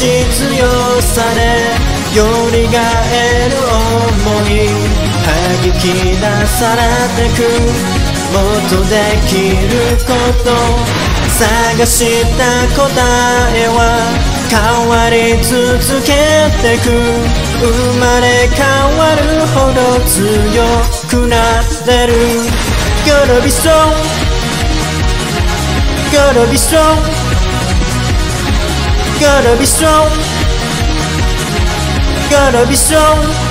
し強さでよりがえる想いはぎき出されてくもっとできること探した答えは変わり続けてく生まれ変わるほど強くなれる Gotta be strong Gotta be strong Gotta be strong Gotta be strong